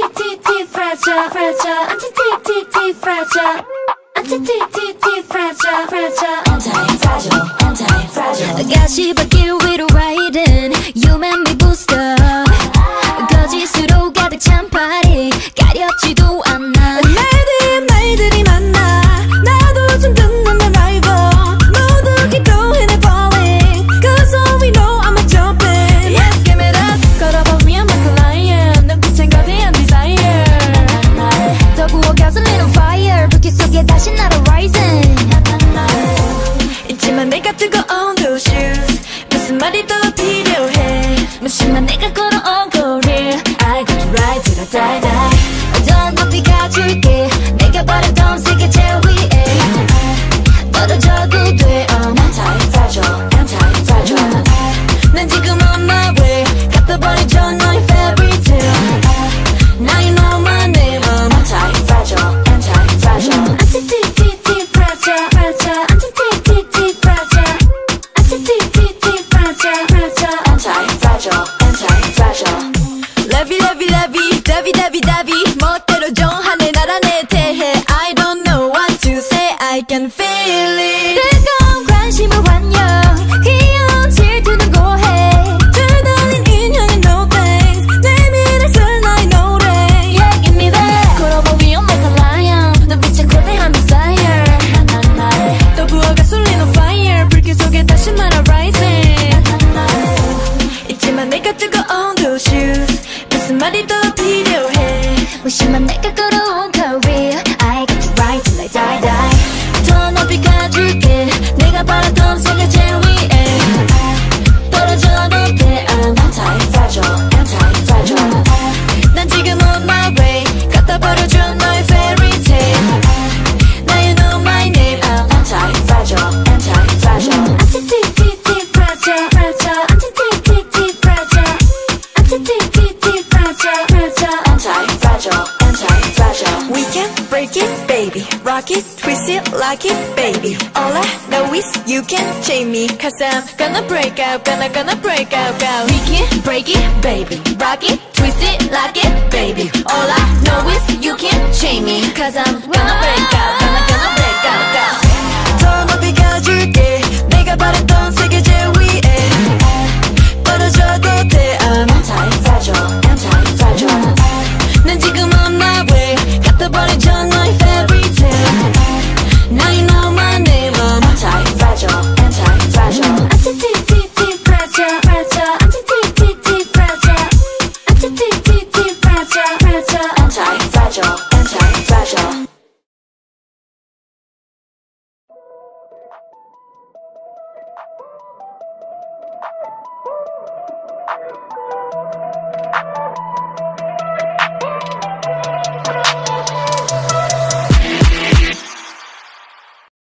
Anti-fragile, anti-fragile, anti-fragile, fragile, anti-fragile, anti-fragile. I got you, but you will ride in. You make me boost up. 거짓으로 가득 찬 파리 가렵지도 않아. 날들이 만나. 나도 좀 끝난다 나이버. 모두 keep going and falling. 'Cause all we know I'm a jumping. Let's give it up. 걸어봐 me and my client. 눈빛엔 거대한 desire. 더 부어가서 little fire. 불길 속에 다시 나를 rising. 있지만 내가 뜨거운 blue shoes. 무슨 말이 더 필요해. 무심한 내가 걸어온 거리. I got to ride till I die die. 어떤 높이 가줄게. 내가 바라던 세계 제일 위에. 떨어져도 돼. I'm anti-fragile, anti-fragile. 난 지금 on my way. 갚아버려줘 너의 fairy tale. Now you know my name. I'm anti-fragile, anti-fragile. Anti-fragile, fragile, anti-fragile, anti-fragile, fragile, anti-fragile, anti-fragile. Lovey, lovey, lovey, dovey, dovey, dovey. 멋대로 정하네 나라 내 대해. I don't know what to say. I can feel it. 뜨거운 관심을 환영. 귀여운 질투는 고해. 주단인 인형이 no thanks. 내 미래 설 나의 노래. Yeah, give me that. 걸어봐 위험 like a lion. 눈빛에 거대한 desire. 또 부어가 쏠리는 fire. 불길 속에 다시 말아 rising. 있지만 내가 뜨거운 blue shoes. 무슨 말이 더 필요해. 무심한 내가 걸어온 career. I got to ride till I die die. 더 높이 가줄게. 내가 바라던 세계 제일 위에. 떨어져도 돼. I'm anti-fragile, anti-fragile. 난 지금 on my way. 갖다 버려줘 너의 fairy tale. Now you know my name. I'm anti-fragile, anti-fragile. Anti-fragile, fragile, anti-fragile, anti-fragile, fragile, anti-fragile, anti-fragile. We can break it, baby. Rock it, twist it, like it, baby. All I know is you can chain me. 'Cause I'm gonna break out, gonna break out, go. We can break it, baby. Rock it, twist it, like it, baby.